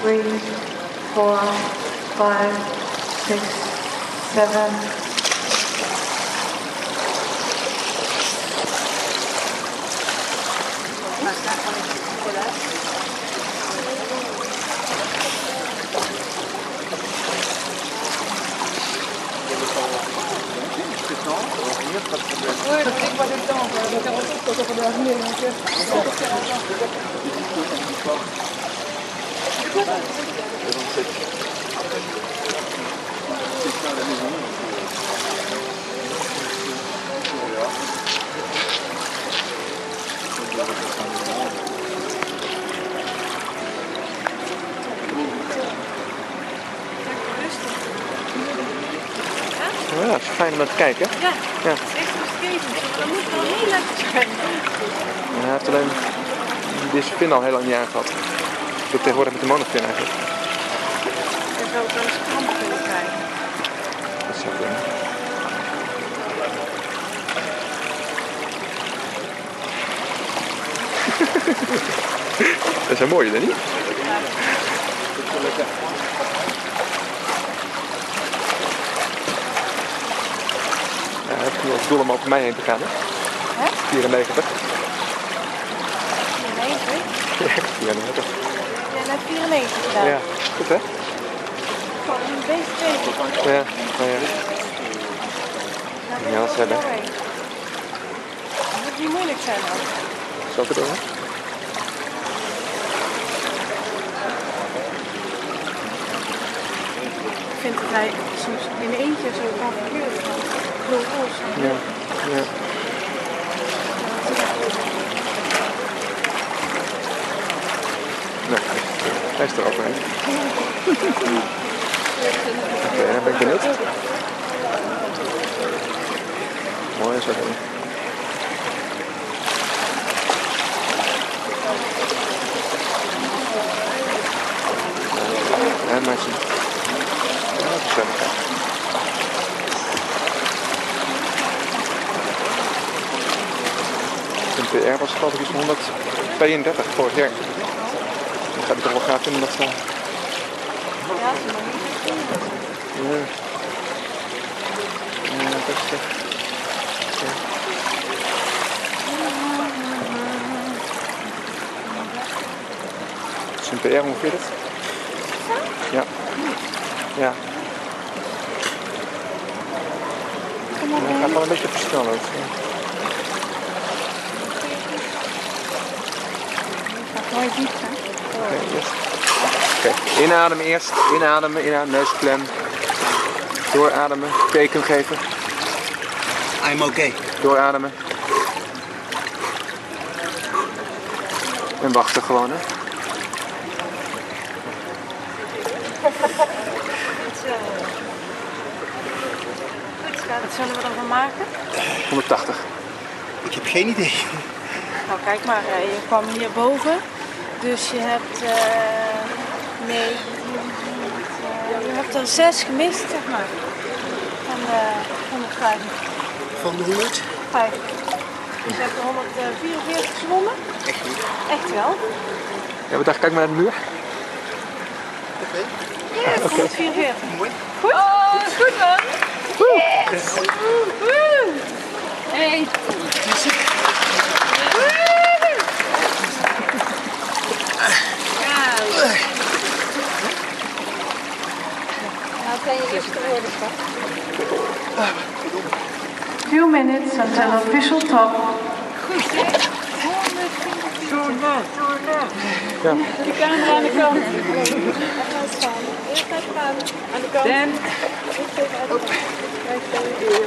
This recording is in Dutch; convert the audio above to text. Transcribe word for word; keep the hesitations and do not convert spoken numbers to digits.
three, four, five, six, seven, oui, je sais pas le temps, on va faire un truc quand on va venir, donc on va faire un temps. C'est quoi ? C'est ça à la maison. Ja, het is fijn om naar te kijken. Ja, ja. Het is echt omschreven. Dat moet wel heel lekker zijn. Ja, hij heeft alleen deze pin al heel lang niet aangehad. Ik doe tegenwoordig met de monopin eigenlijk. Je zou ook wel eens kramp kunnen krijgen. Dat zou kunnen. Dat zijn mooie, Danny. Ja. Dat is wel lekker. Het is nu als doel om over mij heen te gaan, hè? Hè? vierennegentig. vierennegentig? Ja, vierennegentig. Ja, naar vierennegentig gedaan. Ja, goed hè? Van een beest tegen. Ja, nou ja. Ja, dat is hebben. Dat moet niet moeilijk zijn dan. Zal ik het doen, hè? Ik vind dat hij soms in eentje zo kan verkeuren. Ja, ja. Nou, hij is er ook bij. Oké, dan ben ik benieuwd. Mooi is dat dan. Ja, meisje. Ja, dat is wel. De P R was geloof ik iets van honderdtweeëndertig vorig jaar. Dat ga ik toch wel graag vinden dat ze... Ja, ze nog niet. Ja. Ja, dat is het. Ja. Dat is een P R ongeveer dit. Ja. Ja. Ja, het gaat wel een beetje versnellen ook. Mooi diep, hè? Oké, eerst. Oké, inademen eerst. Inademen, inademen, neusklem. Doorademen, teken geven. I'm okay. Doorademen. En wachten gewoon, hè? Wat zullen we ervan maken? honderdtachtig. Ik heb geen idee. Nou, kijk maar, je kwam hierboven. Dus je hebt, uh, nee, je hebt er zes gemist, zeg maar, van de honderdvijf. Van de honderdvijf. Dus je hebt er honderdvierenveertig gewonnen. Echt niet? Echt wel. Ja, maar daar, kijk maar naar de muur. Oké. Okay. Yes, honderdvierenveertig. Mooi. Goed? Oh, goed man. Yes! Yes. Woe! Hey! Few minutes until official top. Goed hè? Zo'n man. Ja. De camera aan de kant. Aan de kant. Dan.